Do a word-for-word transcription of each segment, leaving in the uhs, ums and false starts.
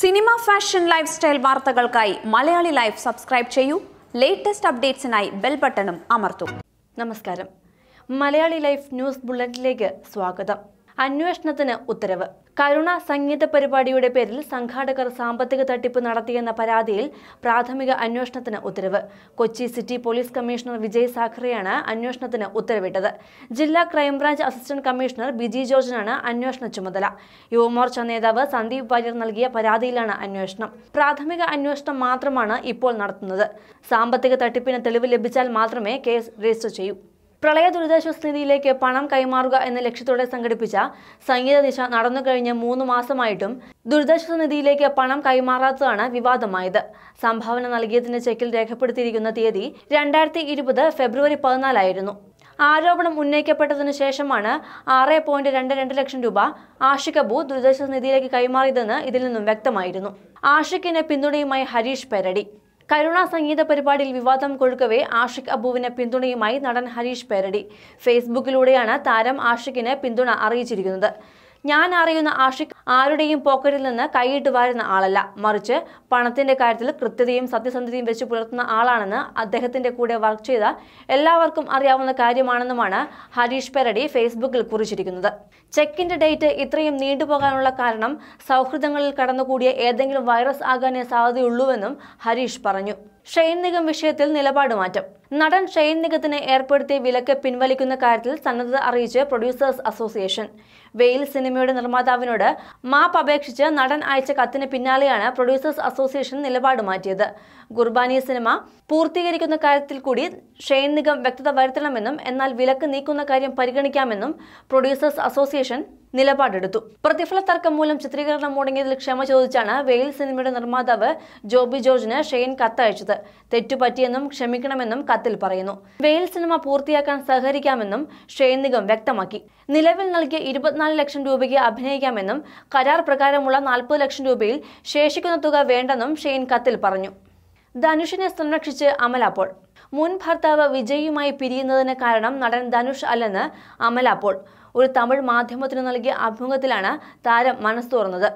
Cinema fashion lifestyle വാർത്തകൾക്കായി Malayali life subscribe ചെയ്യൂ. Latest അപ്ഡേറ്റ്സിനായി ബെൽ ബട്ടണും അമർത്തൂ. നമസ്കാരം. മലയാളി ലൈഫ് ന്യൂസ് ബുള്ളറ്റിലേക്ക് സ്വാഗതം. അന്വേഷണത്തിന് ഉത്തരവ്. കരുണ സംഗീത പരിപാടിയുടെ പേരിൽ സംഘാടകർ സാമ്പത്തിക തട്ടിപ്പ് നടത്തിയെന്ന പരാതിയിൽ പ്രാഥമിക അന്വേഷണത്തിന് ഉത്തരവ്. Kochi city police commissioner Vijay സാഖറെയാണ് അന്വേഷണത്തിന് ഉത്തരവിട്ടത്. ജില്ലാ ക്രൈംബ്രാഞ്ച് അസിസ്റ്റന്റ് കമ്മീഷണർ വിജിജോജനാണ് അന്വേഷണ ചുമതല. യുവമോർച്ച നേതാവ് സന്ദീപ് വാര്യർ നൽകിയ പരാതിയിലാണ് അന്വേഷണം. പ്രാഥമിക അന്വേഷണം മാത്രമാണ് ഇപ്പോൾ നടത്തുന്നത്. സാമ്പത്തിക തട്ടിപ്പിന് തെളിവ് ലഭിച്ചാൽ മാത്രമേ കേസ് രജിസ്റ്റർ ചെയ്യൂ. പ്രളയ ദുരിതാശ്വാസ നിധിയിലേക്ക് പണം കൈമാറുക എന്ന ലക്ഷ്യത്തോടെ സംഘടിപ്പിച്ച സംഗീത ദിശ നടന്നു കഴിഞ്ഞ മൂന്ന് മാസമായിട്ടും ദുരിതാശ്വാസ നിധിയിലേക്ക് പണം കൈമാറാത്തതാണ് വിവാദമായത്. സംഭാവന നൽകിയതിന്റെ ചെക്കിൽ രേഖപ്പെടുത്തിയിരിക്കുന്ന തീയതി രണ്ടായിരത്തി ഇരുപത് ഫെബ്രുവരി പതിനാലായിരുന്നു. ആരോപണം ഉന്നയിക്കപ്പെട്ടതിനു ശേഷമാണ് ആറ് പോയിന്റ് രണ്ട് രണ്ട് ലക്ഷം രൂപ ആഷിഖ് അബു ദുരിതാശ്വാസ നിധിയിലേക്ക് കൈമാറിയതെന്ന് ഇതിൽ നിന്നും വ്യക്തമായിരുന്നു. ആഷിഖിന് പിന്തുണയുമായി ഹരീഷ് പെരടി. കരുണ സംഗീത പരിപാടിയിൽ വിവാദം കൊഴുക്കവേ ആഷിഖ് അബുവിന് പിന്തുണയുമായി നടൻ ഹരീഷ് പെരടി. ഫേസ്ബുക്കിലൂടെയാണ് താരം ആഷിഖിന് പിന്തുണ അറിയിച്ചിരിക്കുന്നത്. ഞാൻ അറിയുന്ന ആഷിഖ് ആരുടെയും പോക്കറ്റിൽ നിന്ന് കൈയിട്ട് വാരുന്ന ആളല്ല, മറിച്ച് പണത്തിന്റെ കാര്യത്തിൽ കൃത്യതയും സത്യസന്ധതയും വെച്ച് പുലർത്തുന്ന ആളാണെന്ന് അദ്ദേഹത്തിന്റെ കൂടെ വർക്ക് ചെയ്ത എല്ലാവർക്കും അറിയാവുന്ന കാര്യമാണെന്നുമാണ് ഹരീഷ് പെരടി ഫേസ്ബുക്കിൽ കുറിച്ചിരിക്കുന്നത്. ചെക്കിന്റെ ഡേറ്റ് ഇത്രയും നീണ്ടുപോകാനുള്ള കാരണം സൗഹൃദങ്ങളിൽ കടന്നുകൂടിയ ഏതെങ്കിലും വൈറസ് ആകാനേ സാധ്യതയുള്ളൂവെന്നും ഹരീഷ് പറഞ്ഞു. ഷെയ്ൻ നിഗം വിഷയത്തിൽ നിലപാട് മാറ്റം. നടൻ ഷെയ്ൻ നിഗത്തിന് ഏർപ്പെടുത്തിയ വിലക്ക് പിൻവലിക്കുന്ന കാര്യത്തിൽ സന്നദ്ധത അറിയിച്ച് പ്രൊഡ്യൂസേഴ്സ് അസോസിയേഷൻ. വെയിൽ സിനിമയുടെ നിർമ്മാതാവിനോട് മാപ്പ് അപേക്ഷിച്ച് നടൻ അയച്ച കത്തിന് പിന്നാലെയാണ് പ്രൊഡ്യൂസേഴ്സ് അസോസിയേഷൻ നിലപാട് മാറ്റിയത്. ഗുർബാനി സിനിമ പൂർത്തീകരിക്കുന്ന കാര്യത്തിൽ കൂടി ഷെയ്ൻ നിഗം വ്യക്തത വരുത്തണമെന്നും എന്നാൽ വിലക്ക് നീക്കുന്ന കാര്യം പരിഗണിക്കാമെന്നും പ്രൊഡ്യൂസേഴ്സ് അസോസിയേഷൻ നിലപാടെടുത്തു. പ്രതിഫല തർക്കം മൂലം ചിത്രീകരണം മുടങ്ങിയതിൽ ക്ഷമ ചോദിച്ചാണ് വെയിൽ സിനിമയുടെ നിർമ്മാതാവ് ജോബി ജോർജിന് ഷെയ്ൻ കത്തയച്ചത്. തെറ്റുപറ്റിയെന്നും ക്ഷമിക്കണമെന്നും കത്തിൽ പറയുന്നു. വെയിൽ സിനിമ പൂർത്തിയാക്കാൻ സഹകരിക്കാമെന്നും ഷെയ്ൻ നിഗം വ്യക്തമാക്കി. നിലവിൽ നൽകിയ ഇരുപത്തിനാല് ലക്ഷം രൂപയ്ക്ക് അഭിനയിക്കാമെന്നും കരാർ പ്രകാരമുള്ള നാൽപ്പത് ലക്ഷം രൂപയിൽ ശേഷിക്കുന്ന തുക വേണ്ടെന്നും ഷെയ്ൻ കത്തിൽ പറഞ്ഞു. ധനുഷിനെ സംരക്ഷിച്ച് അമല പോൾ. മുൻ ഭർത്താവ് വിജയുമായി പിരിയുന്നതിന് കാരണം നടൻ ധനുഷ് അല്ലെന്ന് അമല പോൾ ഒരു തമിഴ് മാധ്യമത്തിന് നൽകിയ അഭിമുഖത്തിലാണ് താരം മനസ്സ് തുറന്നത്.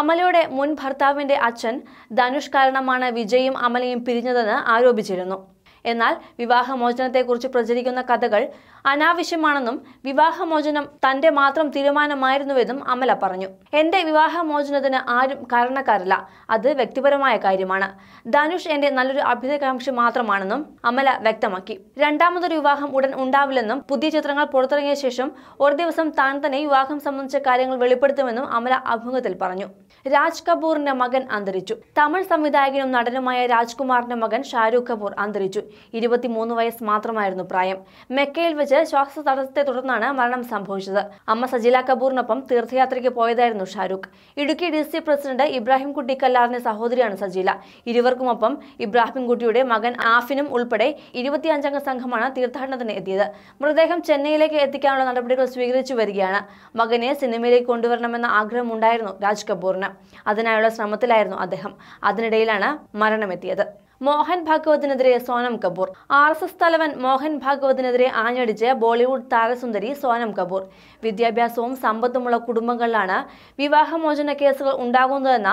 അമലയുടെ മുൻ ഭർത്താവിന്റെ അച്ഛൻ ധനുഷ് കാരണമാണ് വിജയും അമലയും പിരിഞ്ഞതെന്ന് ആരോപിച്ചിരുന്നു. എന്നാൽ വിവാഹമോചനത്തെക്കുറിച്ച് പ്രചരിക്കുന്ന കഥകൾ അനാവശ്യമാണെന്നും വിവാഹമോചനം തന്റെ മാത്രം തീരുമാനമായിരുന്നുവെന്നും അമല പറഞ്ഞു. എന്റെ വിവാഹമോചനത്തിന് ആരും കാരണക്കാരല്ല, അത് വ്യക്തിപരമായ കാര്യമാണ്. ധനുഷ് എന്റെ നല്ലൊരു അഭ്യുദയകാംക്ഷി മാത്രമാണെന്നും അമല വ്യക്തമാക്കി. രണ്ടാമതൊരു വിവാഹം ഉടൻ ഉണ്ടാവില്ലെന്നും പുതിയ ചിത്രങ്ങൾ പുറത്തിറങ്ങിയ ശേഷം ഒരു ദിവസം താൻ തന്നെ വിവാഹം സംബന്ധിച്ച കാര്യങ്ങൾ വെളിപ്പെടുത്തുമെന്നും അമല അഭിമുഖത്തിൽ പറഞ്ഞു. രാജ് കപൂറിന്റെ മകൻ അന്തരിച്ചു. തമിഴ് സംവിധായകനും നടനുമായ രാജ്കുമാറിന്റെ മകൻ ഷാരൂഖ് കപൂർ അന്തരിച്ചു. ഇരുപത്തിമൂന്ന് വയസ്സ് മാത്രമായിരുന്നു പ്രായം. മെക്കയിൽ വെച്ച് ശ്വാസ തടസ്സത്തെ തുടർന്നാണ് മരണം സംഭവിച്ചത്. അമ്മ സജില കപൂറിനൊപ്പം തീർത്ഥയാത്രയ്ക്ക് പോയതായിരുന്നു Shahrukh. Idukki D C president Ibrahim Kutty കല്ലാറിന്റെ സഹോദരിയാണ് സജില. ഇരുവർക്കുമൊപ്പം ഇബ്രാഹിം കുട്ടിയുടെ മകൻ ആഫിനും ഉൾപ്പെടെ ഇരുപത്തിയഞ്ചംഗ സംഘമാണ് തീർത്ഥാടനത്തിന് എത്തിയത്. മൃതദേഹം ചെന്നൈയിലേക്ക് എത്തിക്കാനുള്ള നടപടികൾ സ്വീകരിച്ചു വരികയാണ്. മകനെ സിനിമയിലേക്ക് കൊണ്ടുവരണമെന്ന ആഗ്രഹമുണ്ടായിരുന്നു രാജ് കപൂറിന്. അതിനായുള്ള ശ്രമത്തിലായിരുന്നു അദ്ദേഹം. അതിനിടയിലാണ് മരണമെത്തിയത്. മോഹൻ ഭാഗവതിനെതിരെ Sonam Kapoor. R S S തലവൻ മോഹൻ ഭാഗവതിനെതിരെ ആഞ്ഞടിച്ച് ബോളിവുഡ് താരസുന്ദരി സോനം കപൂർ. വിദ്യാഭ്യാസവും സമ്പത്തുമുള്ള കുടുംബങ്ങളിലാണ് വിവാഹമോചന കേസുകൾ ഉണ്ടാകുന്നതെന്ന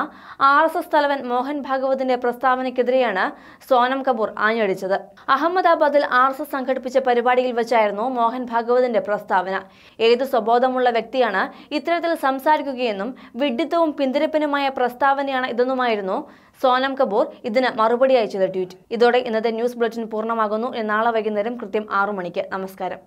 ആർ എസ് എസ് തലവൻ മോഹൻ ഭാഗവതിന്റെ പ്രസ്താവനയ്ക്കെതിരെയാണ് സോനം കപൂർ ആഞ്ഞടിച്ചത്. അഹമ്മദാബാദിൽ ആർ എസ് എസ് സംഘടിപ്പിച്ച പരിപാടിയിൽ വെച്ചായിരുന്നു മോഹൻ ഭാഗവതിന്റെ പ്രസ്താവന. ഏത് സ്വബോധമുള്ള വ്യക്തിയാണ് ഇത്തരത്തിൽ സംസാരിക്കുകയെന്നും വിഡ്ഢിത്തവും പിന്തിരപ്പനുമായ പ്രസ്താവനയാണ് ഇതെന്നുമായിരുന്നു സോനം കപൂർ ഇതിന് മറുപടിയായി ചെയ്ത ട്വീറ്റ്. ഇതോടെ ഇന്നത്തെ ന്യൂസ് ബുള്ളറ്റിൻ പൂർണ്ണമാകുന്നു. നാളെ വൈകുന്നേരം കൃത്യം ആറു മണിക്ക്. നമസ്കാരം.